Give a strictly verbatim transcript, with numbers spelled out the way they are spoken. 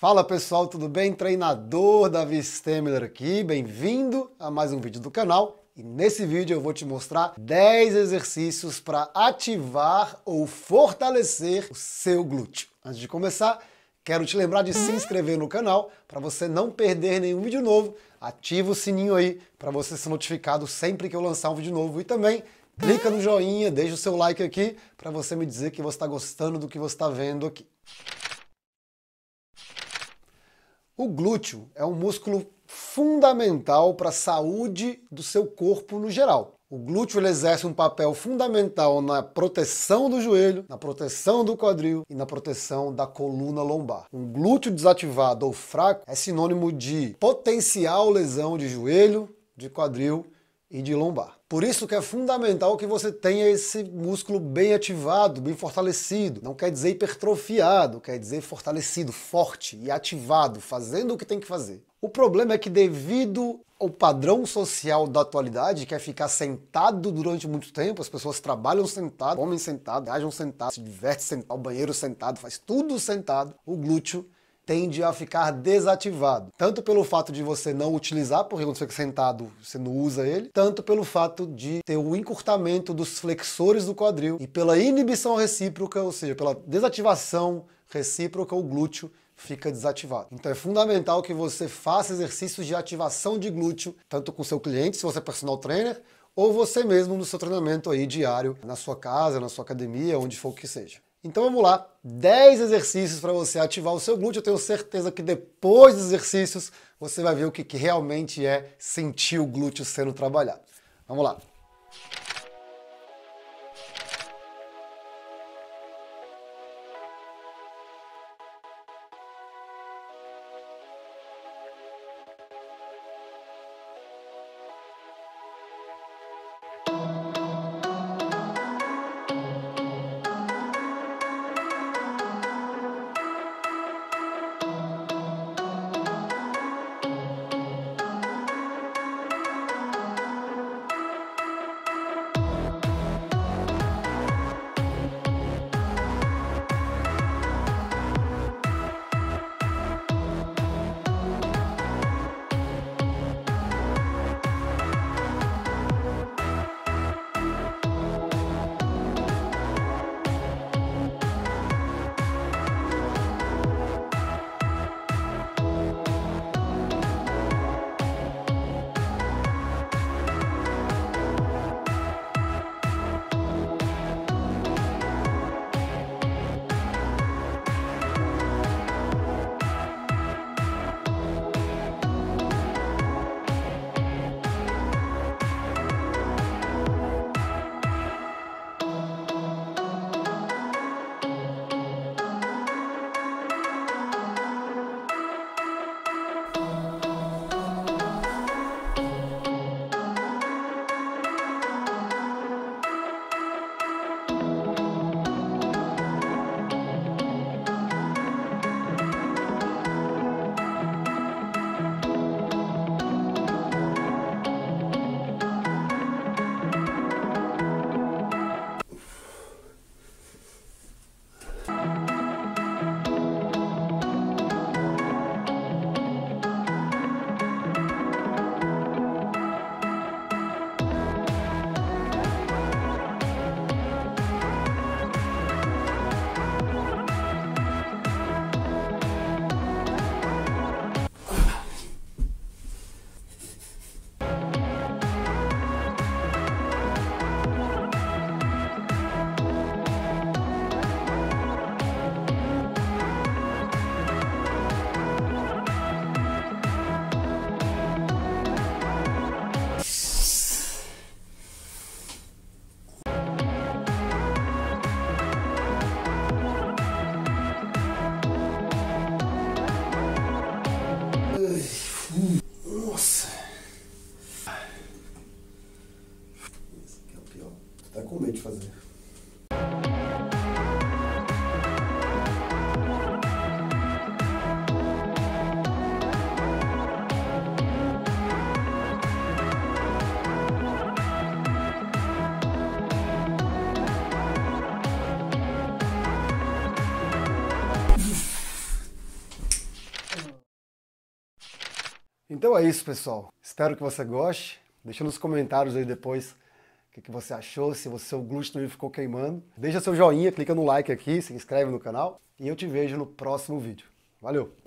Fala pessoal, tudo bem? Treinador Davi Stemmler aqui, bem-vindo a mais um vídeo do canal. E nesse vídeo eu vou te mostrar dez exercícios para ativar ou fortalecer o seu glúteo. Antes de começar, quero te lembrar de se inscrever no canal para você não perder nenhum vídeo novo. Ativa o sininho aí para você ser notificado sempre que eu lançar um vídeo novo e também clica no joinha, deixa o seu like aqui para você me dizer que você está gostando do que você está vendo aqui. O glúteo é um músculo fundamental para a saúde do seu corpo no geral. O glúteo ele exerce um papel fundamental na proteção do joelho, na proteção do quadril e na proteção da coluna lombar. Um glúteo desativado ou fraco é sinônimo de potencial lesão de joelho, de quadril e de lombar. Por isso que é fundamental que você tenha esse músculo bem ativado, bem fortalecido. Não quer dizer hipertrofiado, quer dizer fortalecido, forte e ativado, fazendo o que tem que fazer. O problema é que devido ao padrão social da atualidade, que é ficar sentado durante muito tempo, as pessoas trabalham sentado, comem sentado, viajam sentado, se divertem sentado, o banheiro sentado, faz tudo sentado, o glúteo tende a ficar desativado, tanto pelo fato de você não utilizar, porque quando você fica sentado você não usa ele, tanto pelo fato de ter o encurtamento dos flexores do quadril e pela inibição recíproca, ou seja, pela desativação recíproca, o glúteo fica desativado. Então é fundamental que você faça exercícios de ativação de glúteo, tanto com seu cliente, se você é personal trainer, ou você mesmo no seu treinamento aí diário, na sua casa, na sua academia, onde for que seja. Então vamos lá, dez exercícios para você ativar o seu glúteo. Eu tenho certeza que depois dos exercícios você vai ver o que, que realmente é sentir o glúteo sendo trabalhado. Vamos lá. Então é isso, pessoal. Espero que você goste. Deixa nos comentários aí depois o que, que você achou, se o seu glúten ficou queimando. Deixa seu joinha, clica no like aqui, se inscreve no canal e eu te vejo no próximo vídeo. Valeu!